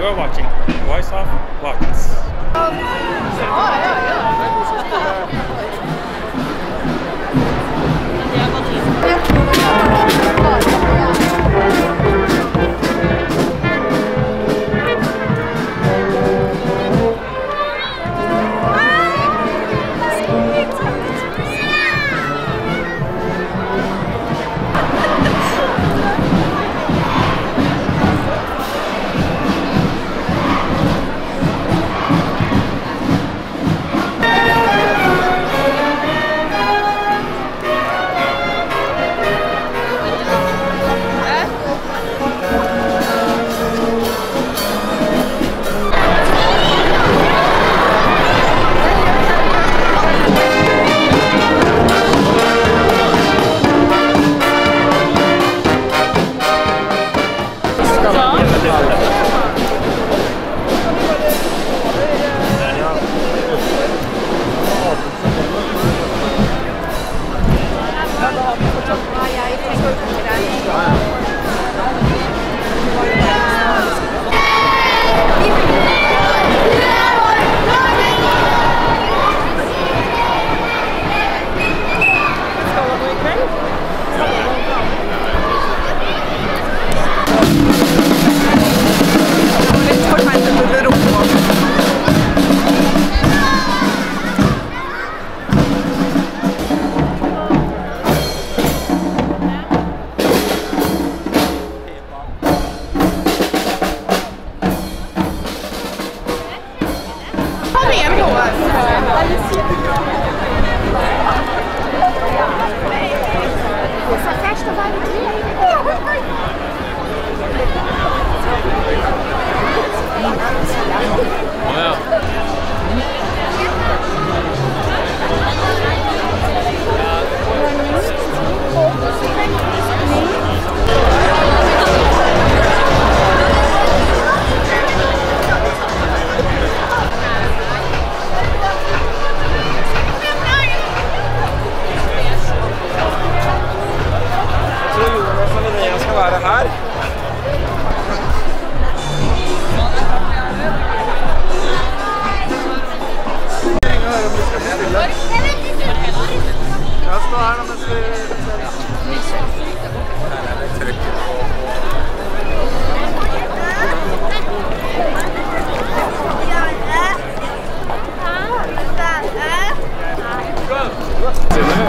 You are watching Voice of Vlogs.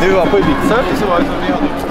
Det var på Ibiza, så var det som vi hade.